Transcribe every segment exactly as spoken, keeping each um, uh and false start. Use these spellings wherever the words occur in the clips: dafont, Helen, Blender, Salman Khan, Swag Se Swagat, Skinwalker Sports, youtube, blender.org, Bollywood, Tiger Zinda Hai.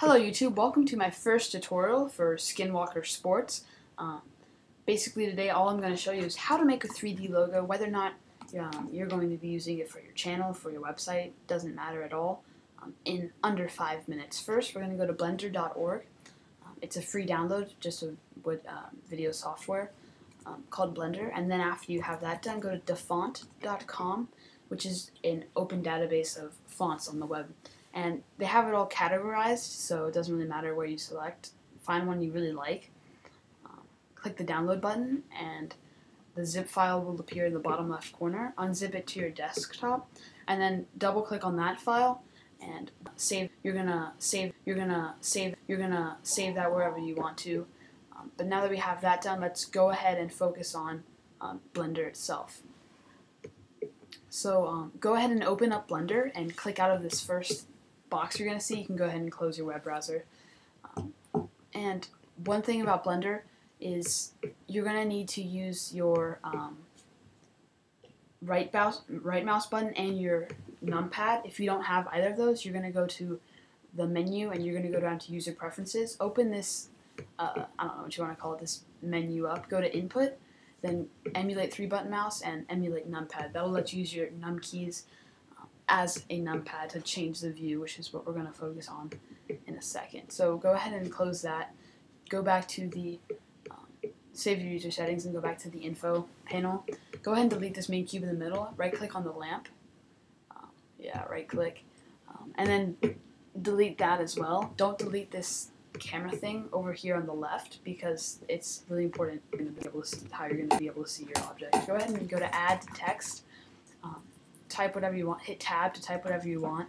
Hello YouTube, welcome to my first tutorial for Skinwalker Sports. Um, basically today all I'm going to show you is how to make a three D logo, whether or not um, you're going to be using it for your channel, for your website, doesn't matter at all, um, in under five minutes. First we're going to go to blender dot org. Um, it's a free download, just a wood, um, video software um, called Blender, and then after you have that done, go to dafont dot com, which is an open database of fonts on the web. And they have it all categorized, so it doesn't really matter where you select. Find one you really like, um, click the download button, and the zip file will appear in the bottom left corner. Unzip it to your desktop, and then double click on that file and save. You're gonna save. You're gonna save. You're gonna save that wherever you want to. Um, but now that we have that done, let's go ahead and focus on um, Blender itself. So um, go ahead and open up Blender and click out of this first box you're going to see. You can go ahead and close your web browser. Um, and one thing about Blender is you're going to need to use your um, right, mouse, right mouse button and your numpad. If you don't have either of those, you're going to go to the menu and you're going to go down to User Preferences. Open this, uh, I don't know what you want to call it, this menu up. Go to Input, then Emulate three button mouse and Emulate numpad. That will let you use your num keys as a numpad to change the view, which is what we're going to focus on in a second. So go ahead and close that. Go back to the um, save your user settings and go back to the info panel. Go ahead and delete this main cube in the middle. Right click on the lamp. Um, yeah, right click. Um, and then delete that as well. Don't delete this camera thing over here on the left because it's really important you're going to be able to see how you're going to be able to see your object. Go ahead and go to add to text. Um, Type whatever you want. Hit tab to type whatever you want,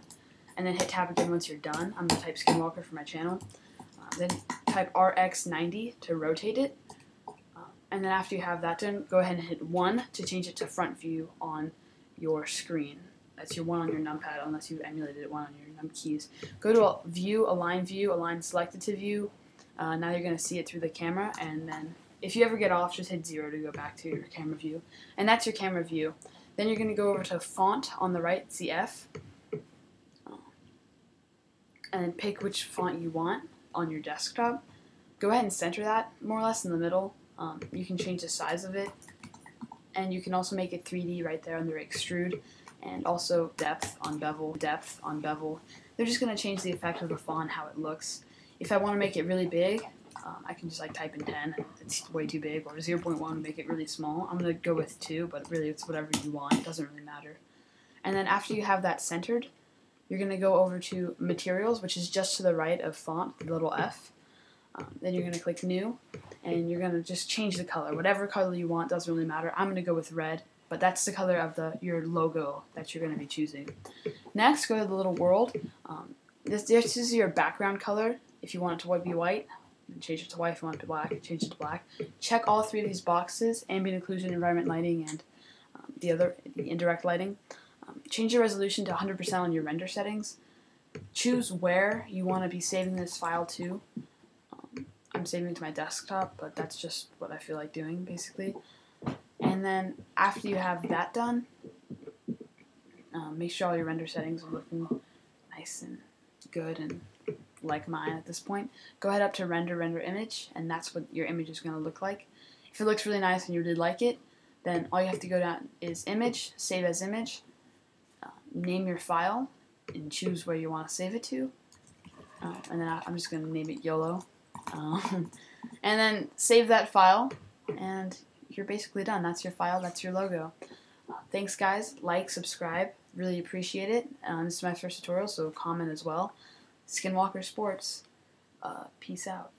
and then hit tab again once you're done. I'm gonna type Skinwalker for my channel. Uh, then type R X ninety to rotate it, uh, and then after you have that done, go ahead and hit one to change it to front view on your screen. That's your one on your numpad, unless you emulated it one on your num keys. Go to view, align view, align selected to view. Uh, now you're gonna see it through the camera, and then if you ever get off, just hit zero to go back to your camera view, and that's your camera view. Then you're going to go over to font on the right, C F, and pick which font you want on your desktop. Go ahead and center that more or less in the middle. Um, you can change the size of it, and you can also make it three D right there under extrude, and also depth on bevel, depth on bevel. They're just going to change the effect of the font, how it looks. If I want to make it really big, Um, I can just like type in ten, it's way too big, or zero point one to make it really small. I'm going to go with two, but really it's whatever you want, it doesn't really matter. And then after you have that centered, you're going to go over to Materials, which is just to the right of font, the little F. Um, then you're going to click New, and you're going to just change the color. Whatever color you want, doesn't really matter. I'm going to go with red, but that's the color of the your logo that you're going to be choosing. Next, go to the little world. Um, this, this is your background color, if you want it to be white. Change it to white if you want it to black, change it to black. Check all three of these boxes, ambient occlusion, environment lighting, and um, the other, the indirect lighting. Um, change your resolution to one hundred percent on your render settings. Choose where you want to be saving this file to. Um, I'm saving it to my desktop, but that's just what I feel like doing, basically. And then after you have that done, um, make sure all your render settings are looking nice and good and like mine at this point. Go ahead up to render, render image, and that's what your image is going to look like. If it looks really nice and you really like it, then all you have to go down is image, save as image, uh, name your file, and choose where you want to save it to. Uh, and then I, I'm just going to name it YOLO. Um, and then save that file, and you're basically done. That's your file, that's your logo. Uh, thanks guys, like, subscribe, really appreciate it. Um, this is my first tutorial, so comment as well. Skinwalker Sports. Uh, peace out.